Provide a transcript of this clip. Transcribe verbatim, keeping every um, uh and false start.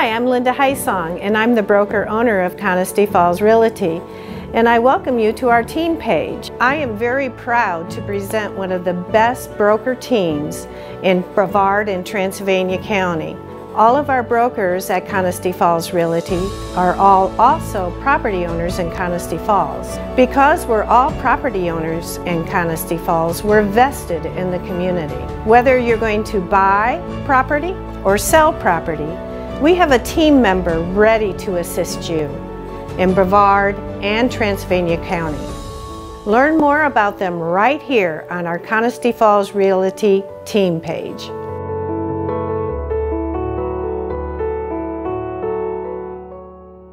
Hi, I'm Linda Haisong, and I'm the broker-owner of Connestee Falls Realty, and I welcome you to our team page. I am very proud to present one of the best broker teams in Brevard and Transylvania County. All of our brokers at Connestee Falls Realty are all also property owners in Connestee Falls. Because we're all property owners in Connestee Falls, we're vested in the community. Whether you're going to buy property or sell property, we have a team member ready to assist you in Brevard and Transylvania County. Learn more about them right here on our Connestee Falls Realty team page.